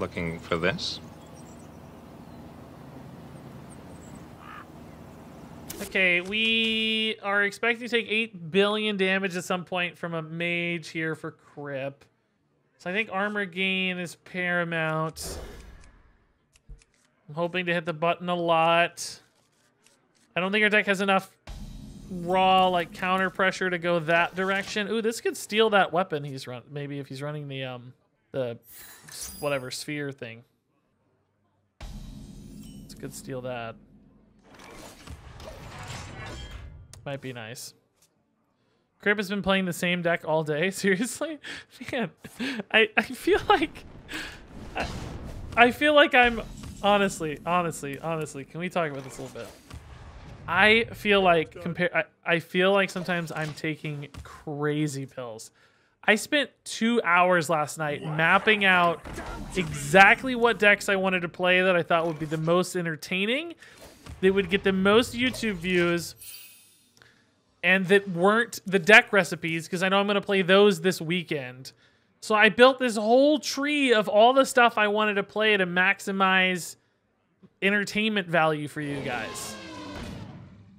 looking for this. Okay, we are expecting to take 8 billion damage at some point from a mage here for Crip. So I think armor gain is paramount. I'm hoping to hit the button a lot. I don't think our deck has enough raw, like, counter pressure to go that direction. Ooh, this could steal that weapon he's run. Maybe if he's running the whatever sphere thing. This could steal that. Might be nice. Crip has been playing the same deck all day. Seriously? Man, I feel like... I feel like I'm... Honestly, can we talk about this a little bit? I feel like I feel like sometimes I'm taking crazy pills. I spent 2 hours last night mapping out exactly what decks I wanted to play that I thought would be the most entertaining, that would get the most YouTube views, and that weren't the deck recipes, because I know I'm going to play those this weekend. So I built this whole tree of all the stuff I wanted to play to maximize entertainment value for you guys.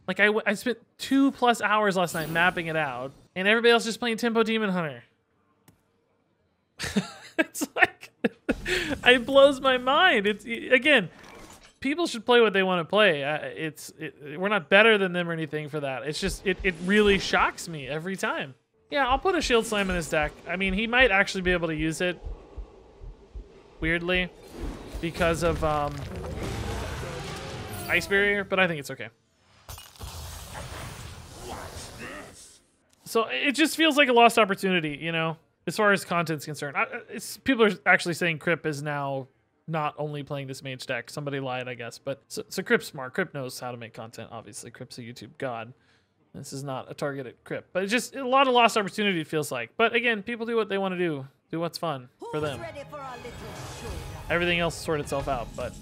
Like, I spent 2+ hours last night mapping it out, and everybody else just playing Tempo Demon Hunter. It's like, it blows my mind. It's, again, people should play what they want to play. We're not better than them or anything for that. It's just, it really shocks me every time. Yeah, I'll put a Shield Slam in his deck. I mean, he might actually be able to use it, weirdly, because of Ice Barrier, but I think it's okay. So it just feels like a lost opportunity, you know, as far as content's concerned. People are actually saying Crip is now not only playing this mage deck. Somebody lied, I guess. But so Crip's smart. Crip knows how to make content, obviously. Crip's a YouTube god. This is not a targeted Crip, but it's just a lot of lost opportunity, it feels like. But again, people do what they want to do. Do what's fun for them. Everything else sorted itself out, but...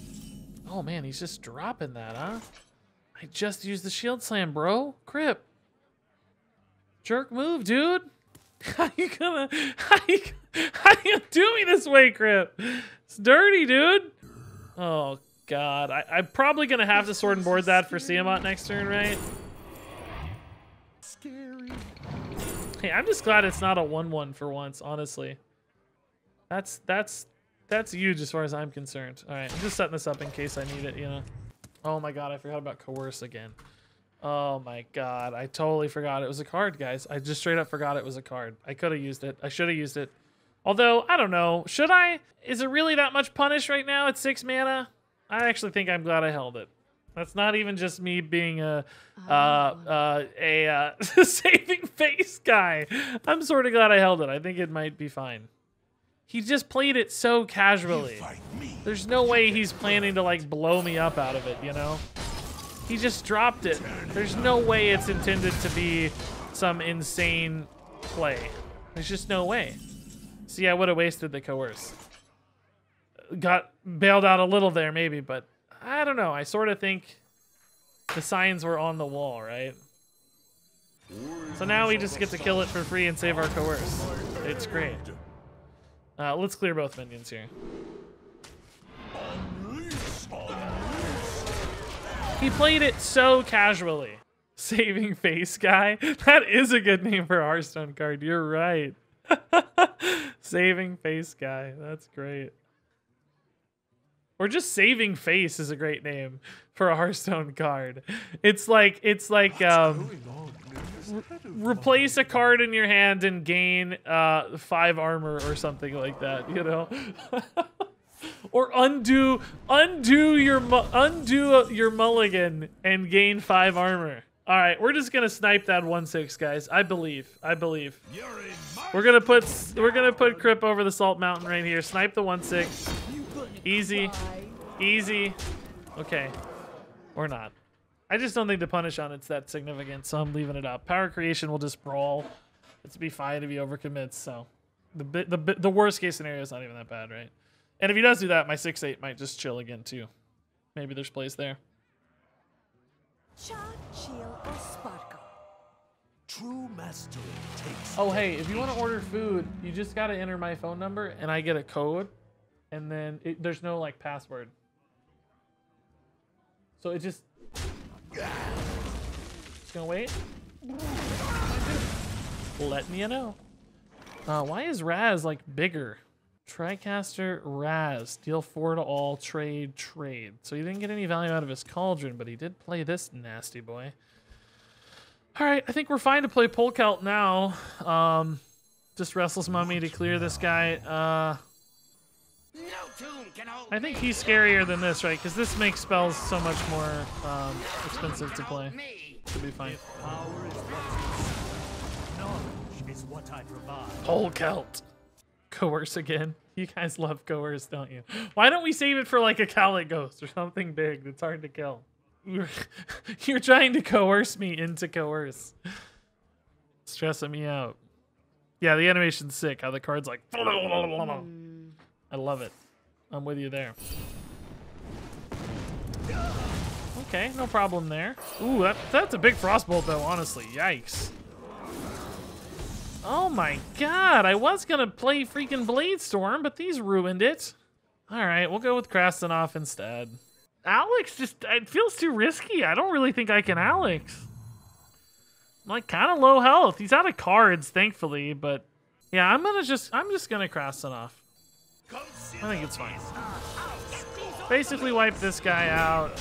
Oh man, he's just dropping that, huh? I just used the Shield Slam, bro. Crip. Jerk move, dude. How you do me this way, Crip? It's dirty, dude. Oh, God. I'm probably going to have to sword and board that for Siamat next turn, right? Scary. Hey, I'm just glad it's not a 1-1 for once, honestly. That's huge as far as I'm concerned. All right, I'm just setting this up in case I need it, you know. Oh, my God. I forgot about Coerce again. Oh my God, I totally forgot it was a card, guys. I just straight up forgot it was a card. I could have used it. I should have used it. Although, I don't know. Should I? Is it really that much punish right now at 6 mana? I actually think I'm glad I held it. That's not even just me being a saving face guy. I'm sort of glad I held it. I think it might be fine. He just played it so casually. There's no way he's planning to, like, blow me up out of it, you know? He just dropped it. There's no way it's intended to be some insane play. There's just no way. See, I would have wasted the Coerce. Got bailed out a little there, maybe, but I don't know. I sort of think the signs were on the wall, right? So now we just get to kill it for free and save our Coerce. It's great. Let's clear both minions here. He played it so casually. Saving Face Guy. That is a good name for a Hearthstone card. You're right. Saving Face Guy. That's great. Or just Saving Face is a great name for a Hearthstone card. It's like replace a card in your hand and gain 5 armor or something like that, you know? Or undo your mulligan and gain 5 armor. All right, we're just gonna snipe that 1/6, guys. I believe. We're gonna put Crip over the Salt Mountain right here. Snipe the 1/6. Easy. Okay, or not. I just don't think the punish on it's that significant, so I'm leaving it up. Power creation will just brawl. It's be fine if he overcommits. So the worst case scenario is not even that bad, right? And if he does do that, my 6-8 might just chill again, too. Maybe there's plays there. Oh, hey, if you want to order food, you just got to enter my phone number, and I get a code. and then there's no like password. So it just... Just gonna wait. Letting you know. Why is Raz like bigger? Tricaster Raz. Deal 4 to all. Trade, trade. So he didn't get any value out of his Cauldron, but he did play this nasty boy. Alright, I think we're fine to play Polkelt now. Just Restless Mummy to clear this guy. I think he's scarier than this, right? Because this makes spells so much more expensive to play. Should be fine. Polkelt. Coerce again. You guys love Coerce, don't you? Why don't we save it for like a Cowlet Ghost or something big that's hard to kill? You're trying to coerce me into Coerce. Stressing me out. Yeah, the animation's sick. How the card's like... I love it. I'm with you there. Okay, no problem there. Ooh, that's a big Frostbolt though, honestly. Yikes. Oh my god, I was gonna play freaking Blade Storm, but these ruined it. Alright, we'll go with Krastanoff instead. Alex just... It feels too risky. I don't really think I can Alex. I'm like kind of low health. He's out of cards, thankfully, but... Yeah, I'm just gonna Krastanoff. I think it's fine. Basically wipe this guy out.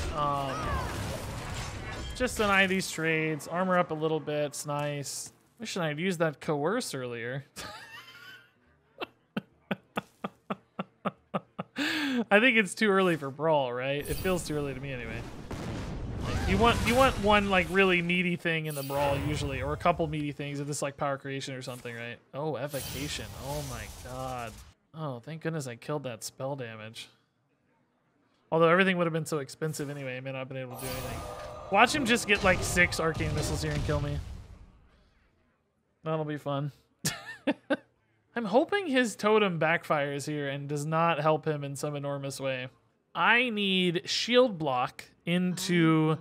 Just deny these trades. Armor up a little bit. It's nice. Wish I had used that Coerce earlier. I think it's too early for Brawl, right? It feels too early to me anyway. Like, you want one like really meaty thing in the Brawl usually, or a couple meaty things if this like power creation or something, right? Oh, evocation. Oh my god. Oh, thank goodness I killed that spell damage. Although everything would have been so expensive anyway, I may not have been able to do anything. Watch him just get like 6 arcane missiles here and kill me. That'll be fun. I'm hoping his totem backfires here and does not help him in some enormous way. I need shield block into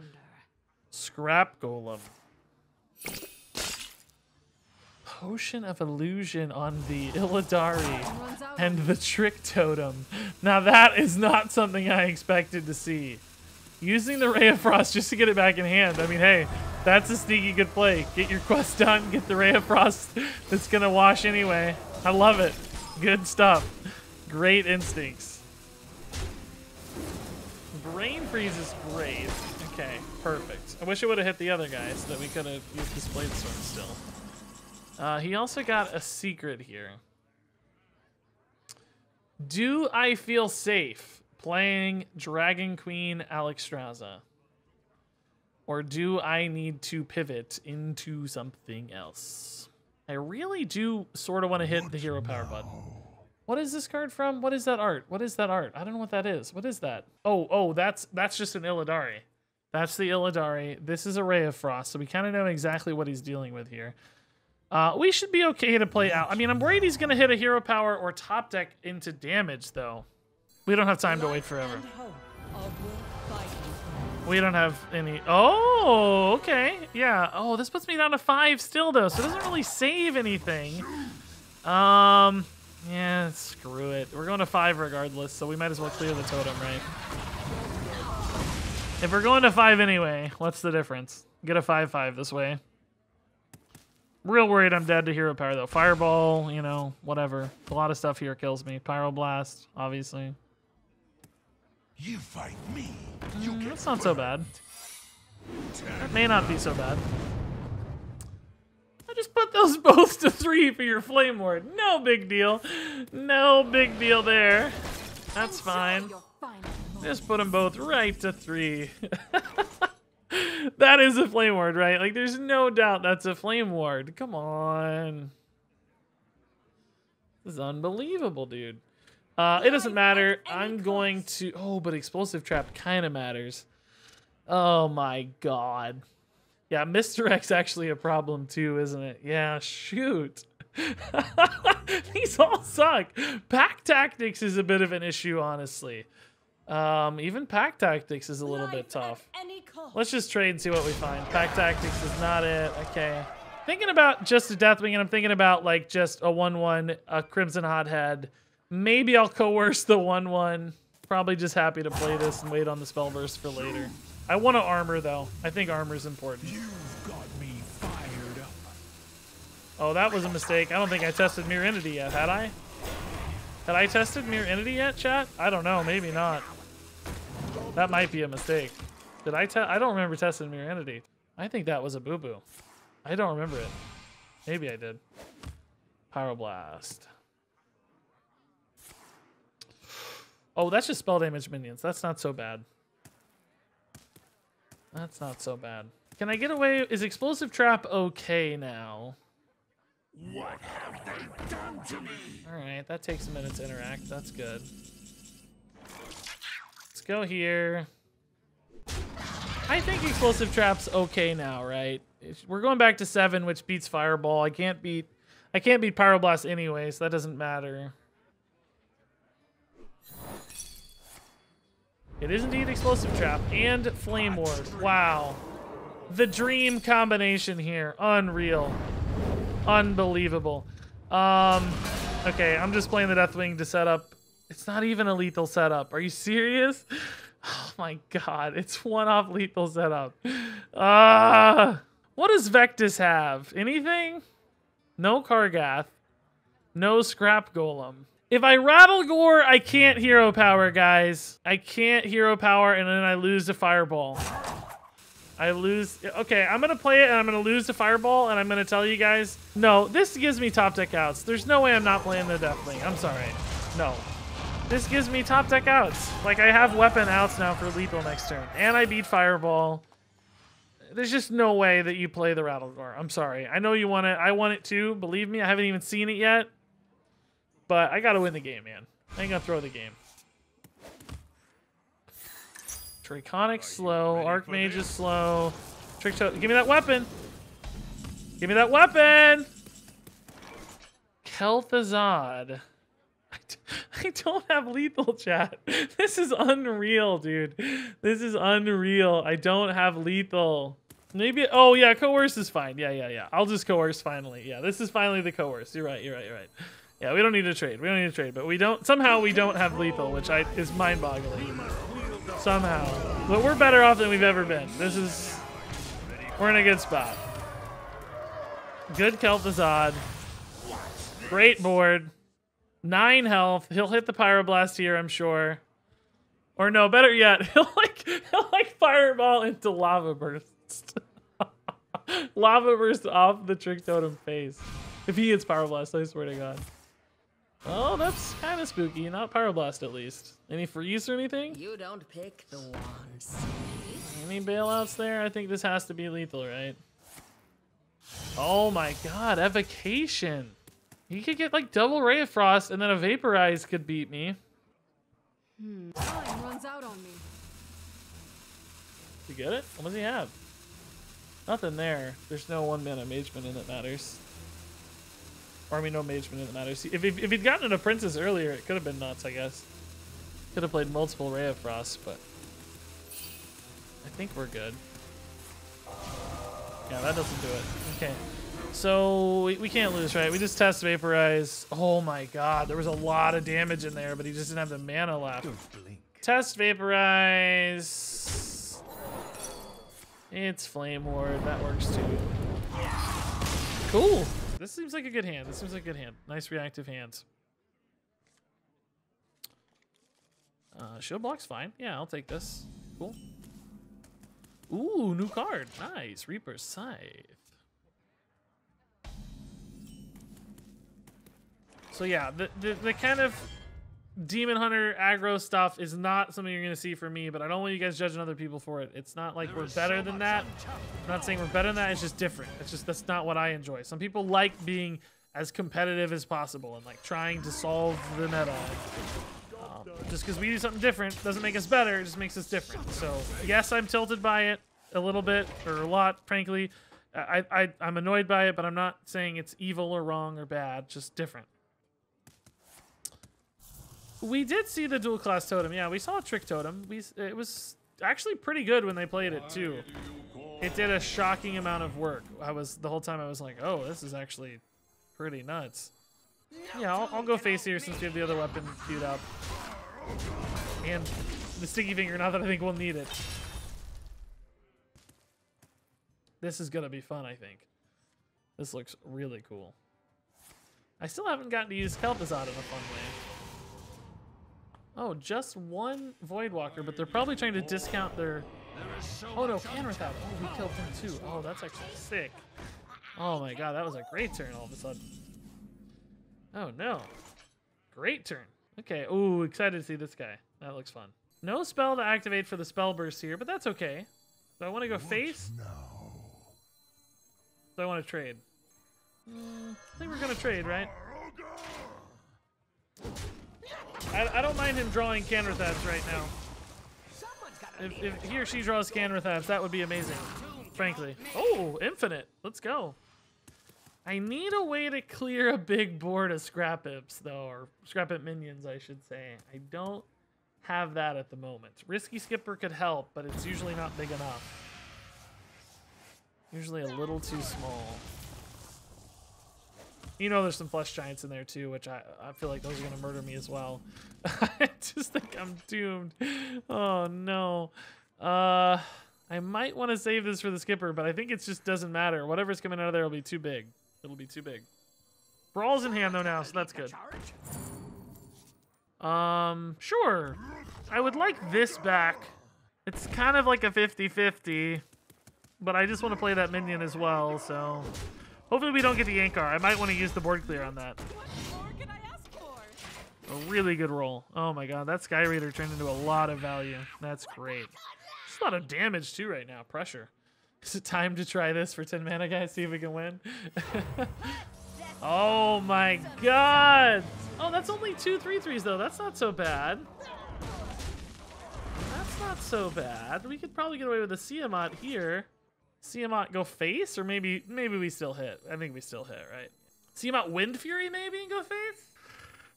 Scrap Golem. Potion of Illusion on the Illidari and the Trick Totem. Now that is not something I expected to see. Using the Ray of Frost just to get it back in hand. I mean, hey, that's a sneaky good play. Get your quest done, get the Ray of Frost that's gonna wash anyway. I love it. Good stuff. Great instincts. Brain Freeze is great. Okay, perfect. I wish it would have hit the other guy so that we could have used this Blade Storm still. He also got a secret here. Do I feel safe playing Dragon Queen Alexstrasza? Or do I need to pivot into something else? I really do sort of want to hit the hero power button. What is this card from? What is that art? What is that art? I don't know what that is. What is that? Oh, that's just an Illidari. That's the Illidari. This is a Ray of Frost, so we kind of know exactly what he's dealing with here. We should be okay to play out. I mean, I'm worried he's going to hit a hero power or top deck into damage, though. We don't have time to wait forever. We don't have any... Oh, okay. Yeah. Oh, this puts me down to 5 still, though, so it doesn't really save anything. Yeah, screw it. We're going to 5 regardless, so we might as well clear the totem, right? If we're going to 5 anyway, what's the difference? Get a 5/5 this way. Real worried I'm dead to hero power, though. Fireball, you know, whatever. A lot of stuff here kills me. Pyroblast, obviously. You fight me. You that's not so bad. That may not be so bad. I just put those both to 3 for your Flame Ward. No big deal. No big deal there. That's fine. Just put them both right to 3. That is a Flame Ward, right? Like, there's no doubt that's a Flame Ward. Come on. This is unbelievable, dude. It doesn't matter. I'm going to... Oh, but Explosive Trap kind of matters. Oh, my God. Yeah, misdirect's actually a problem, too, isn't it? Yeah, shoot. These all suck. Pack Tactics is a bit of an issue, honestly. Even Pack Tactics is a little bit tough. Let's just trade and see what we find. Pack Tactics is not it. Okay. Thinking about just a Deathwing, and I'm thinking about, like, just a 1/1, a Crimson Hothead, Maybe I'll coerce the 1/1. Probably just happy to play this and wait on the spell burst for later. I want to armor, though. I think armor's important. You've got me fired up. Oh, that was a mistake. I don't think I tested Mirror Entity yet, had I? Had I tested Mirror Entity yet, chat? I don't know. Maybe not. That might be a mistake. Did I test? I don't remember testing Mirror Entity. I think that was a boo-boo. I don't remember it. Maybe I did. Pyroblast. Oh, that's just spell damage minions. That's not so bad. That's not so bad. Can I get away? Is Explosive Trap okay now? What have they done to me? All right, that takes a minute to interact. That's good. Let's go here. I think Explosive Trap's okay now, right? We're going back to 7, which beats Fireball. I can't beat Pyroblast anyway, so that doesn't matter. It is indeed Explosive Trap and Flame Ward. Wow. The dream combination here. Unreal. Unbelievable. Okay, I'm just playing the Deathwing to set up. It's not even a lethal setup. Are you serious? Oh my god. It's one-off lethal setup. What does Vectis have? Anything? No Kargath. No Scrap Golem. If I Rattlegore, I can't hero power, guys. I can't hero power, and then I lose to Fireball. I lose. Okay, I'm going to play it, and I'm going to lose to Fireball, and I'm going to tell you guys. No, this gives me top deck outs. There's no way I'm not playing the Deathwing. I'm sorry. No. This gives me top deck outs. Like, I have weapon outs now for lethal next turn, and I beat Fireball. There's just no way that you play the Rattlegore. I'm sorry. I know you want it. I want it too. Believe me, I haven't even seen it yet. But I gotta win the game, man. I ain't gonna throw the game. Draconic slow. Archmage is slow. Trick Totem. Give me that weapon! Give me that weapon! Kel'Thuzad. I don't have lethal, chat. This is unreal, dude. This is unreal. I don't have lethal. Maybe. Oh, yeah. Coerce is fine. Yeah. I'll just coerce finally. Yeah, this is finally the coerce. You're right. Yeah, we don't need to trade. But somehow we don't have lethal, which is mind-boggling. Somehow. But we're better off than we've ever been. We're in a good spot. Good Kel'Thuzad. Great board. 9 health. He'll hit the Pyroblast here, I'm sure. Or no, better yet, he'll like Fireball into Lava Burst. Lava Burst off the Trick Totem face. If he hits Pyroblast, I swear to God. Oh, that's kind of spooky. Not Pyroblast, at least. Any freeze or anything? You don't pick the wands. Any bailouts there? I think this has to be lethal, right? Oh my god, Evocation. He could get like double Ray of Frost, and then a Vaporize could beat me. Time runs out on me. You get it? What does he have? Nothing there. There's no 1-mana Mageman in that matters. Or I mean, no Mageman, it matters. If he'd gotten an Apprentice earlier, it could have been nuts, I guess. Could have played multiple Ray of Frost, but I think we're good. Yeah, that doesn't do it. Okay. So, we can't lose, right? We just test Vaporize. Oh my god, there was a lot of damage in there, but he just didn't have the mana left. Test Vaporize. It's Flame Ward. That works too. Cool. This seems like a good hand. Nice reactive hands. Shield block's fine. Yeah, I'll take this. Cool. Ooh, new card. Nice. Reaper's Scythe. So yeah, the kind of Demon Hunter aggro stuff is not something you're going to see from me, but I don't want you guys judging other people for it. It's not like we're better than that. I'm not saying we're better than that. It's just different. That's not what I enjoy. Some people like being as competitive as possible and like trying to solve the meta. Just because we do something different doesn't make us better. It just makes us different. So yes, I'm tilted by it a little bit, or a lot, frankly. I'm annoyed by it, but I'm not saying it's evil or wrong or bad. Just different. We did see the dual class totem. Yeah, we saw a Trick Totem. It was actually pretty good when they played it too. It did a shocking amount of work. The whole time I was like, oh, this is actually pretty nuts. Yeah, I'll go face here since we have the other weapon queued up. And the sticky finger, not that I think we'll need it. This is going to be fun, I think. This looks really cool. I still haven't gotten to use Kel'Thuzad in a fun way. Oh, just one Voidwalker, but they're probably trying to discount their... Oh no, Canrithout. Oh, we killed him too. Oh, that's actually sick. Oh my god, that was a great turn all of a sudden. Oh no. Great turn. Okay, ooh, excited to see this guy. That looks fun. No spell to activate for the spell burst here, but that's okay. Do I want to go face? No. Do I want to trade? I think we're going to trade, right? I don't mind him drawing Canrithout right now. If he or she draws Canrithout, that would be amazing, frankly. Oh, infinite. Let's go. I need a way to clear a big board of Scrap-Ips, though, or Scrap-Ip minions, I should say. I don't have that at the moment. Risky Skipper could help, but it's usually not big enough. Usually a little too small. You know there's some Flesh Giants in there, too, which I feel like those are going to murder me as well. I just think I'm doomed. Oh, no. I might want to save this for the Skipper, but I think it just doesn't matter. Whatever's coming out of there will be too big. It'll be too big. Brawl's in hand, though, now, so that's good. Sure. I would like this back. It's kind of like a 50-50, but I just want to play that minion as well, so... Hopefully we don't get the Yankar. I might want to use the board clear on that. What more can I ask for? A really good roll. Oh my god, that Sky Raider turned into a lot of value. That's great. It's a lot of damage too right now. Pressure. Is it time to try this for 10 mana, guys? See if we can win. Oh my god. Oh, that's only 2/3/3s though. That's not so bad. That's not so bad. We could probably get away with a Siamat here. Siamat go face, or maybe we still hit. I think we still hit, right? Siamat Wind Fury maybe and go face?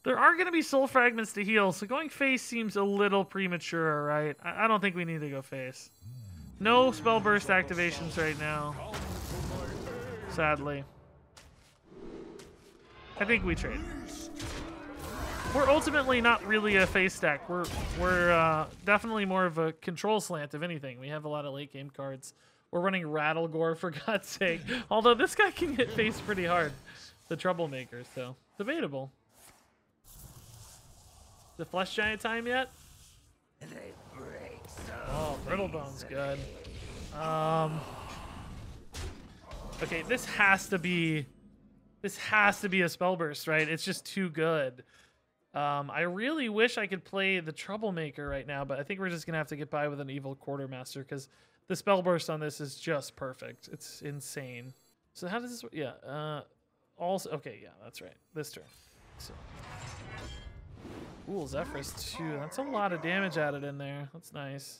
There are going to be soul fragments to heal, so going face seems a little premature, right? I don't think we need to go face. No spell burst activations right now. Sadly. I think we trade. We're ultimately not really a face stack. We're definitely more of a control slant, if anything. We have a lot of late game cards. We're running Rattlegore, for God's sake. Although this guy can get faced pretty hard. The Troublemaker, so. Debatable. Is the Flesh Giant time yet? Oh, Brittlebone's good. Okay, this has to be a spell burst, right? It's just too good. I really wish I could play the Troublemaker right now, but I think we're just going to have to get by with an Evil Quartermaster, because... The spell burst on this is just perfect. It's insane. So how does this work? Yeah. Also, okay, yeah, that's right. This turn. So. Ooh, Zephyrus too. That's a lot of damage added in there. That's nice.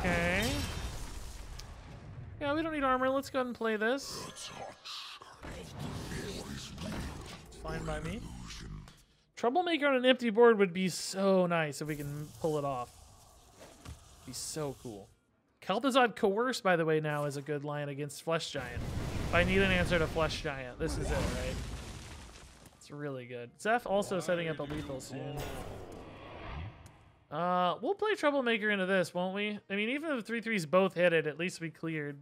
Okay. Yeah, we don't need armor. Let's go ahead and play this. It's fine by me. Troublemaker on an empty board would be so nice if we can pull it off. Be so cool. Kel'Thuzad Coerce, by the way, now is a good line against Flesh Giant. If I need an answer to Flesh Giant, this is it, right? It's really good. Zeph also setting up a lethal soon. We'll play Troublemaker into this, won't we? I mean, even if the 3/3s both hit it, at least we cleared.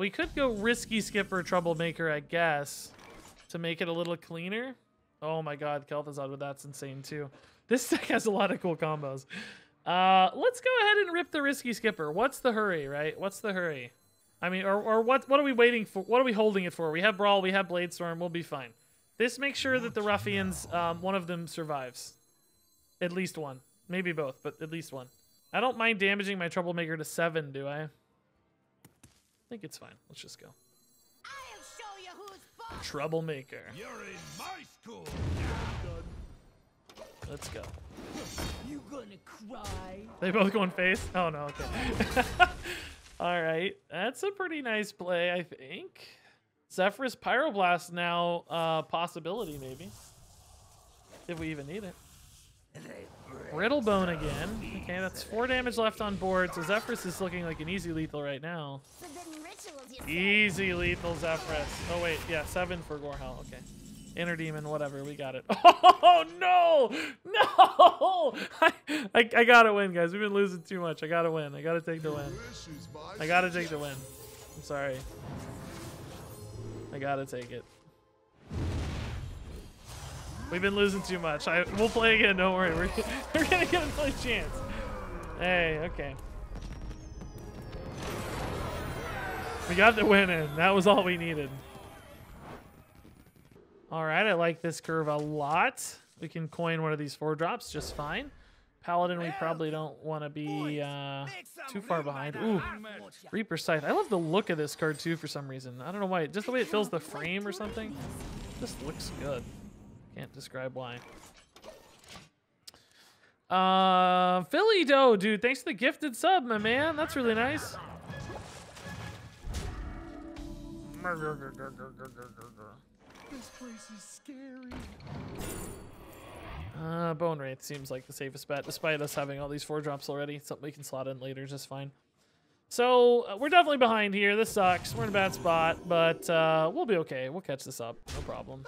We could go Risky Skipper Troublemaker, I guess, to make it a little cleaner. Oh my god, Kel'Thuzad with that's insane too. This deck has a lot of cool combos. Let's go ahead and rip the Risky Skipper. What's the hurry, right? What's the hurry? I mean, or what are we waiting for? What are we holding it for? We have Brawl, we have Blade Storm, we'll be fine. This makes sure that the ruffians, one of them survives. At least one. Maybe both, but at least one. I don't mind damaging my Troublemaker to 7, do I? I think it's fine. Let's just go. I'll show you who's boss. Troublemaker. You're in my school. Let's go. You gonna cry? They both going face? Oh no, okay. Alright, that's a pretty nice play, I think. Zephyrus Pyroblast now, possibility maybe. If we even need it. Brittlebone again. Okay, that's 4 damage left on board, so Zephyrus is looking like an easy lethal right now. Easy lethal Zephyrus. Oh wait, yeah, 7 for Gorehell, okay. Inner Demon, whatever, we got it. Oh no! No! I gotta win, guys. We've been losing too much. I gotta win. I gotta take the win. I gotta take the win. I'm sorry. I gotta take it. We've been losing too much. We'll play again, don't worry. We're gonna get another chance. Hey, okay. We got the win in. That was all we needed. All right, I like this curve a lot. We can coin one of these 4 drops just fine. Paladin, we probably don't want to be too far behind. Ooh, Reaper's Scythe. I love the look of this card too for some reason. I don't know why. Just the way it fills the frame or something. Just looks good. Can't describe why. Philly Doe, dude. Thanks for the gifted sub, my man. That's really nice. This place is scary. Bone Wraith seems like the safest bet, despite us having all these 4 drops already. It's something we can slot in later, just fine. So we're definitely behind here. This sucks. We're in a bad spot, but we'll be okay. We'll catch this up. No problem.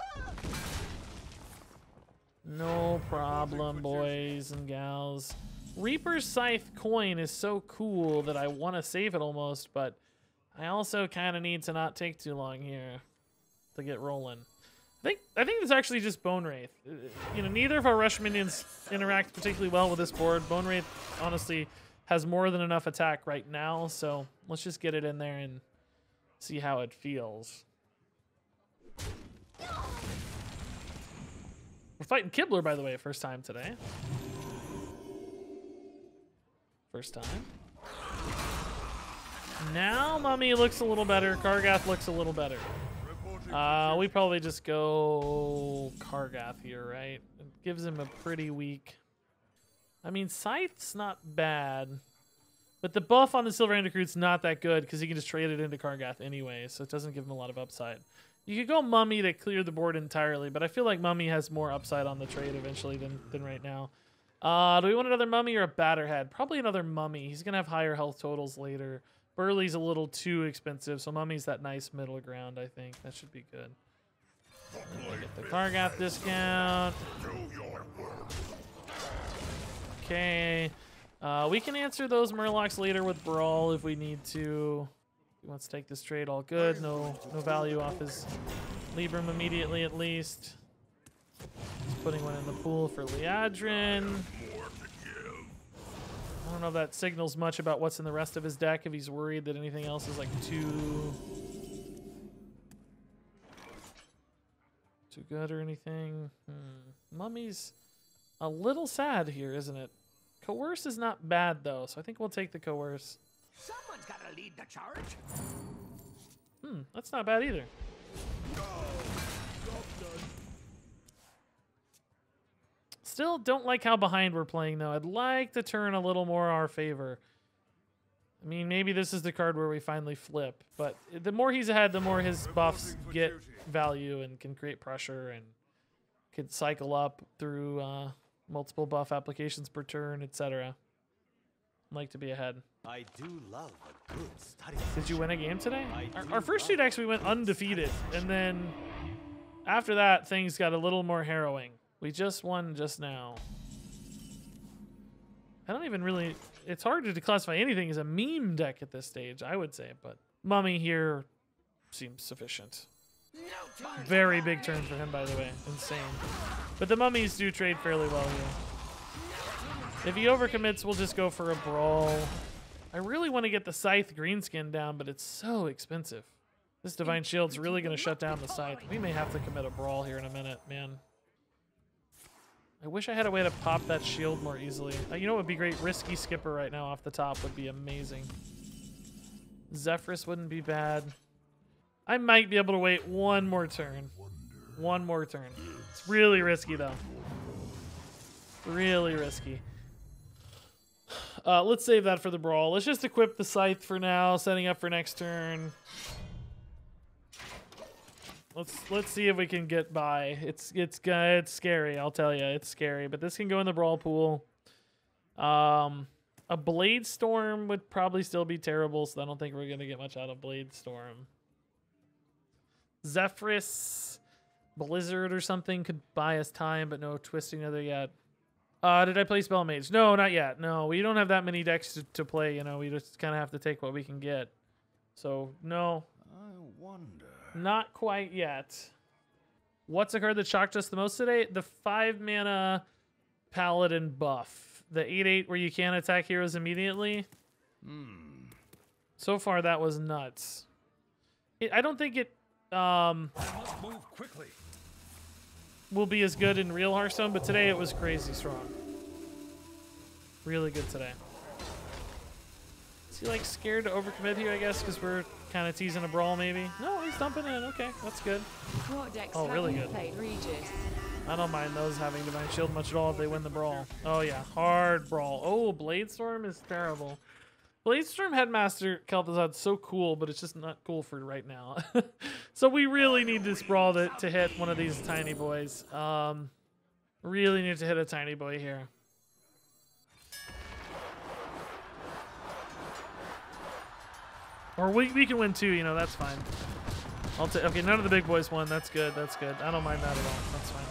No problem, boys and gals. Reaper's Scythe coin is so cool that I want to save it almost, but I also kind of need to not take too long here to get rolling. I think it's actually just Bone Wraith. You know, neither of our rush minions interact particularly well with this board. Bone Wraith honestly has more than enough attack right now, so let's just get it in there and see how it feels. We're fighting Kibler, by the way, first time today. First time. Now Mummy looks a little better. Kargath looks a little better. We probably just go Kargath here, right? It gives him a pretty weak... I mean, Scythe's not bad. But the buff on the Silver Undercrude's not that good because he can just trade it into Kargath anyway, so it doesn't give him a lot of upside. You could go Mummy to clear the board entirely, but I feel like Mummy has more upside on the trade eventually than right now. Do we want another Mummy or a Batterhead? Probably another Mummy. He's going to have higher health totals later. Burley's a little too expensive, so Mummy's that nice middle ground, I think. That should be good. Get the Kargath discount. Okay. We can answer those Murlocs later with Brawl if we need to. He wants to take this trade, all good. No value off his Libram immediately, at least. He's putting one in the pool for Liadrin. I don't know if that signals much about what's in the rest of his deck, if he's worried that anything else is like too good or anything. Mummy's a little sad here, isn't it? Coerce is not bad though, so I think we'll take the Coerce. Someone's got to lead the charge. That's not bad either. Still don't like how behind we're playing, though. I'd like to turn a little more our favor. I mean, maybe this is the card where we finally flip, but the more he's ahead, the more his buffs get value and can create pressure and can cycle up through multiple buff applications per turn, etc. I'd like to be ahead. I do love a good study. Did you win a game today? Our first two decks we went undefeated, and then after that things got a little more harrowing. We just won just now. I don't even really... It's hard to classify anything as a meme deck at this stage, I would say, but Mummy here seems sufficient. Very big turn for him, by the way. Insane. But the Mummies do trade fairly well here. If he overcommits, we'll just go for a Brawl. I really want to get the Scythe Greenskin down, but it's so expensive. This Divine Shield's really going to shut down the Scythe. We may have to commit a Brawl here in a minute, man. I wish I had a way to pop that shield more easily. You know what would be great? Risky Skipper right now off the top would be amazing. Zephyrus wouldn't be bad. I might be able to wait one more turn. One more turn. It's really risky, though. Really risky. Let's save that for the Brawl. Let's just equip the Scythe for now, setting up for next turn. Let's see if we can get by. It's scary, I'll tell you. It's scary, but this can go in the Brawl pool. A Blade Storm would probably still be terrible, so I don't think we're going to get much out of Blade Storm. Zephyrus, Blizzard or something could buy us time, but no Twisting Other yet. Did I play Spell Mage? No, not yet. No, we don't have that many decks to play. You know, we just kind of have to take what we can get. So, no. I wonder. Not quite yet. What's a card that shocked us the most today? The 5-mana Paladin buff. The 8/8 where you can't attack heroes immediately. Hmm. So far, that was nuts. I don't think it must move quickly. Will be as good in real Hearthstone, but today it was crazy strong. Really good today. Is he like scared to overcommit here, I guess, because we're kind of teasing a brawl maybe? No, he's dumping in. Okay, that's good. Oh, really good. I don't mind those having Divine Shield much at all if they win the brawl. Oh yeah, hard brawl. Oh, Blade Storm is terrible. Blade Storm Headmaster Kel'Thuzad's so cool, but it's just not cool for right now. So we really need this brawl to hit one of these tiny boys. Really need to hit a tiny boy here. Or we can win two, you know, that's fine. Okay, none of the big boys won. That's good, that's good. I don't mind that at all. That's fine.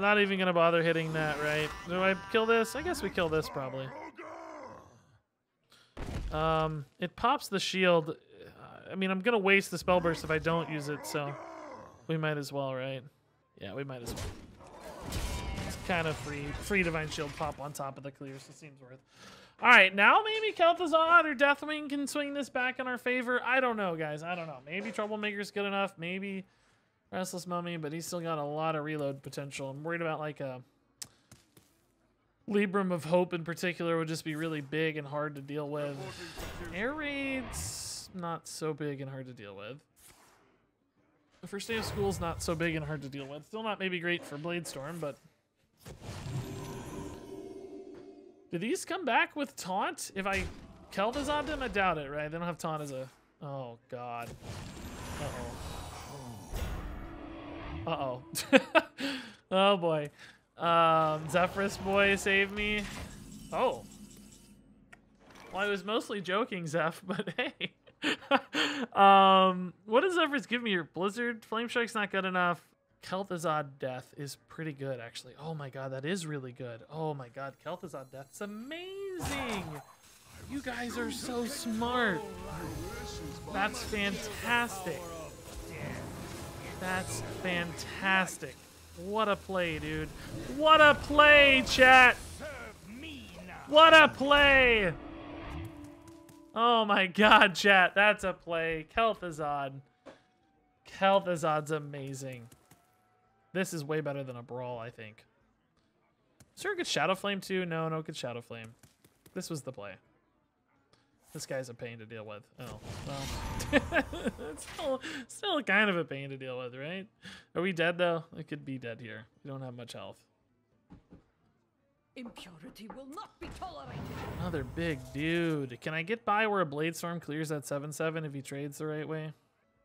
Not even going to bother hitting that, right? Do I kill this? I guess we kill this probably. It pops the shield. I mean, I'm gonna waste the spell burst if I don't use it, so we might as well, right? Yeah, we might as well. It's kind of free divine shield pop on top of the clear, so it seems worth. All right, now maybe Kel'Thuzad or Deathwing can swing this back in our favor. I don't know, guys. I don't know. Maybe Troublemaker's good enough. Maybe Restless Mummy, but he's still got a lot of reload potential. I'm worried about like a Libram of Hope in particular would just be really big and hard to deal with. Air Raid's not so big and hard to deal with. The first day of school's not so big and hard to deal with. Still not maybe great for Blade Storm, but... Did these come back with Taunt? If I Kel'Thuzad them, I doubt it, right? They don't have Taunt as a... Oh, God. Uh-oh. Uh-oh. Oh, boy. Zephyrus boy, save me. Oh. Well, I was mostly joking, Zeph, but hey. What does Zephyrus give me here? Blizzard? Flame Strike's not good enough. Kel'Thuzad Death is pretty good, actually. Oh my god, that is really good. Oh my god, Kel'Thuzad Death's amazing! You guys are so smart. That's fantastic. That's fantastic. What a play, dude. What a play, chat. What a play. Oh my god, chat. That's a play. Kel'Thuzad. Kel'Thuzad's amazing. This is way better than a brawl, I think. Is there a good Shadow Flame, too? No, no good Shadow Flame. This was the play. This guy's a pain to deal with. Oh, well. It's still kind of a pain to deal with, right? Are we dead, though? I could be dead here. We don't have much health. Impurity will not be tolerated. Another big dude. Can I get by where a Blade Storm clears that 7/7 if he trades the right way?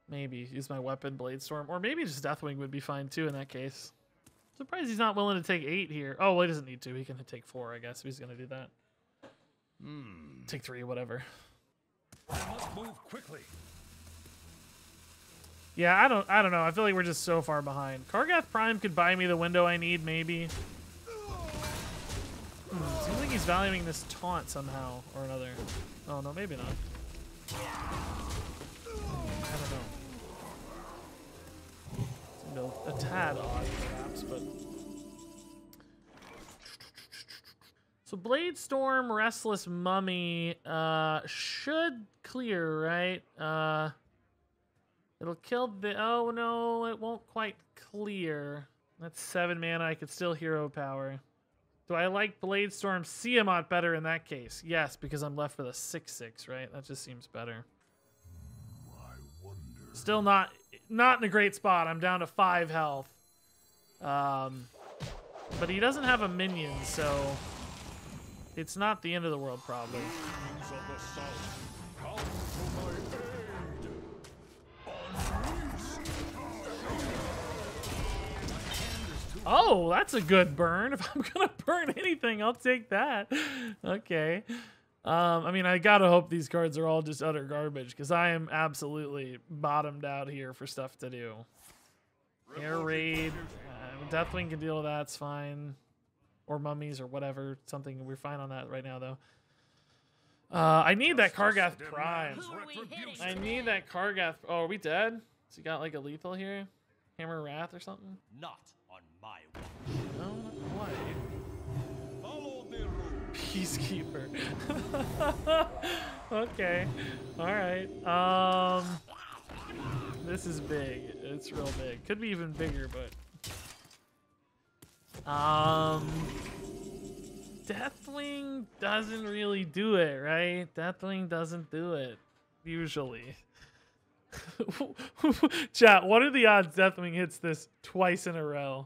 Maybe. Use my weapon, Blade Storm. Or maybe just Deathwing would be fine, too, in that case. Surprised he's not willing to take 8 here. Oh, well, he doesn't need to. He can take 4, I guess, if he's going to do that. Take 3, whatever. I must move quickly. Yeah, I don't know. I feel like we're just so far behind. Kargath Prime could buy me the window I need, maybe. Seems like he's valuing this taunt somehow or another. Oh no, maybe not. I don't know. A tad odd, perhaps, but. So Blade Storm, Restless Mummy should clear, right? It'll kill the... Oh, no, it won't quite clear. That's 7 mana. I could still hero power. Do I like Blade Storm Siamat better in that case? Yes, because I'm left with a 6/6, right? That just seems better. I wonder. Still not in a great spot. I'm down to 5 health. But he doesn't have a minion, so... It's not the end of the world, probably. Oh, that's a good burn. If I'm gonna burn anything, I'll take that. Okay. I mean, I gotta hope these cards are all just utter garbage, because I am absolutely bottomed out here for stuff to do. Air raid. Deathwing can deal with that, it's fine. Or mummies or whatever. Something, we're fine on that right now, though. I need that Kargath Prime. I need that Kargath. Oh, are we dead? So you got like a lethal here? Hammer Wrath or something? Not on my watch. No, not quite. Peacekeeper. Okay. Alright. This is big. It's real big. Could be even bigger, but... Deathwing doesn't really do it, right? Deathwing doesn't do it. Usually. Chat, what are the odds Deathwing hits this twice in a row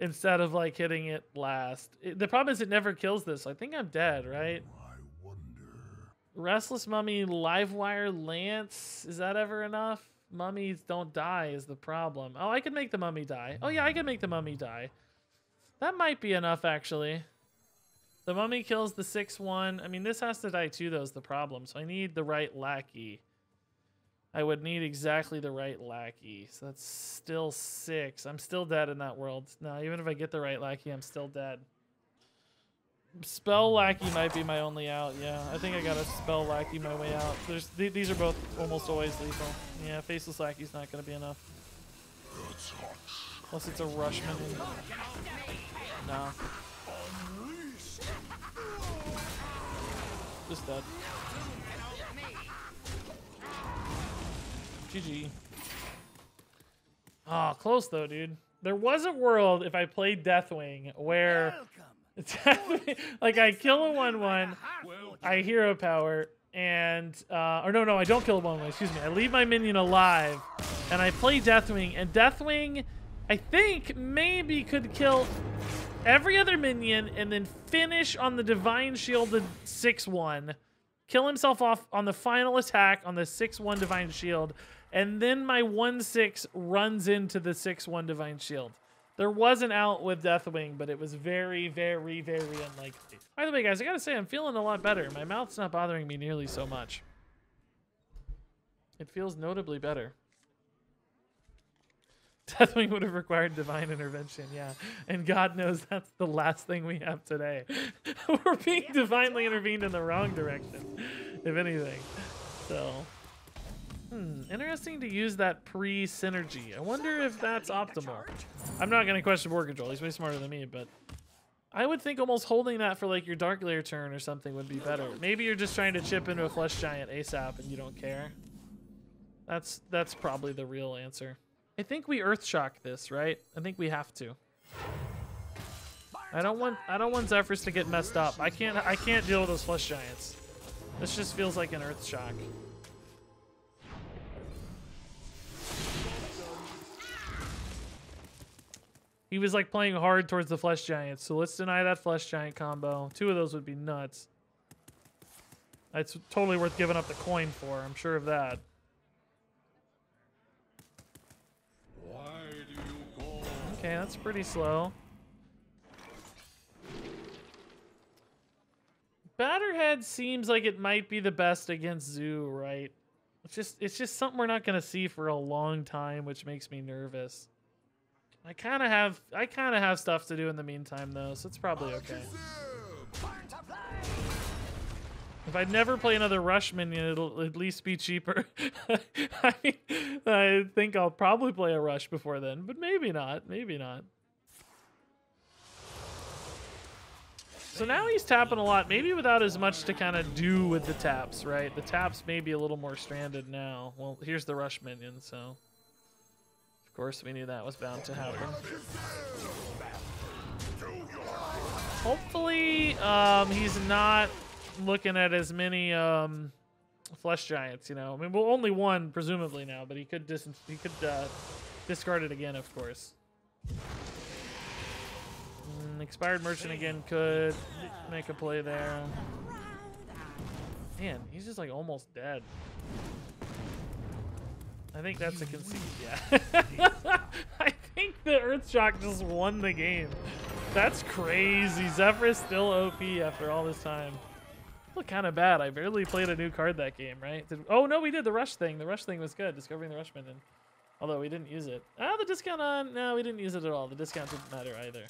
instead of like hitting it last? The problem is it never kills this. I think I'm dead, right? I wonder. Restless Mummy, Livewire, Lance. Is that ever enough? Mummies don't die is the problem. Oh, I could make the mummy die. Oh yeah, I could make the mummy die. That might be enough actually. The mummy kills the 6-1. I mean, this has to die too, though, is the problem. So I need the right lackey. I would need exactly the right lackey. So that's still 6. I'm still dead in that world. No, even if I get the right lackey, I'm still dead. Spell lackey might be my only out. Yeah, I think I gotta spell lackey my way out. There's these are both almost always lethal. Yeah, faceless lackey's not gonna be enough. Unless it's a rushman. No. Just dead. GG. Oh, close though, dude. There was a world if I played Deathwing where Deathwing, like I kill a 1-1, I hero power, and or no, I don't kill a 1-1, excuse me. I leave my minion alive and I play Deathwing, and Deathwing I think maybe could kill every other minion and then finish on the Divine Shield the 6-1. Kill himself off on the final attack on the 6-1 Divine Shield. And then my 1-6 runs into the 6-1 Divine Shield. There was an out with Deathwing, but it was very, very, very unlikely. By the way, guys, I gotta say, I'm feeling a lot better. My mouth's not bothering me nearly so much. It feels notably better. Deathwing would have required divine intervention, yeah. And God knows that's the last thing we have today. We're being divinely intervened in the wrong direction, if anything. So, interesting to use that pre-synergy. I wonder if that's optimal. I'm not going to question board control. He's way smarter than me, but I would think almost holding that for like your Dark Lair turn or something would be better. Maybe you're just trying to chip into a Flesh Giant ASAP and you don't care. That's probably the real answer. I think we Earthshock this, right? I think we have to. I don't want Zephyrus to get messed up. I can't deal with those Flesh Giants. This just feels like an Earthshock. He was like playing hard towards the Flesh Giants, so let's deny that Flesh Giant combo. 2 of those would be nuts. That's totally worth giving up the coin for, I'm sure of that. Okay, that's pretty slow. Batterhead seems like it might be the best against Zoo, right? It's just something we're not gonna see for a long time, which makes me nervous. I kinda have stuff to do in the meantime though, so it's probably okay. If I'd never play another rush minion, it'll at least be cheaper. I mean, I think I'll probably play a rush before then, but maybe not. Maybe not. So now he's tapping a lot, maybe without as much to kind of do with the taps, right? The taps may be a little more stranded now. Well, here's the rush minion, so... Of course, we knew that was bound to happen. Hopefully, he's not... looking at as many Flesh Giants, you know. I mean, well, only one presumably now, but he could discard it again, of course. Expired Merchant again could make a play there. Man, he's just like almost dead. I think that's a conceit. Yeah. I think the Earthshock just won the game. That's crazy. Zephyrus still OP after all this time. Look kind of bad. I barely played a new card that game, right? Oh, no, we did the Rush thing. The Rush thing was good. Discovering the Rush Minion. Although we didn't use it. Ah, the discount on... No, we didn't use it at all. The discount didn't matter either.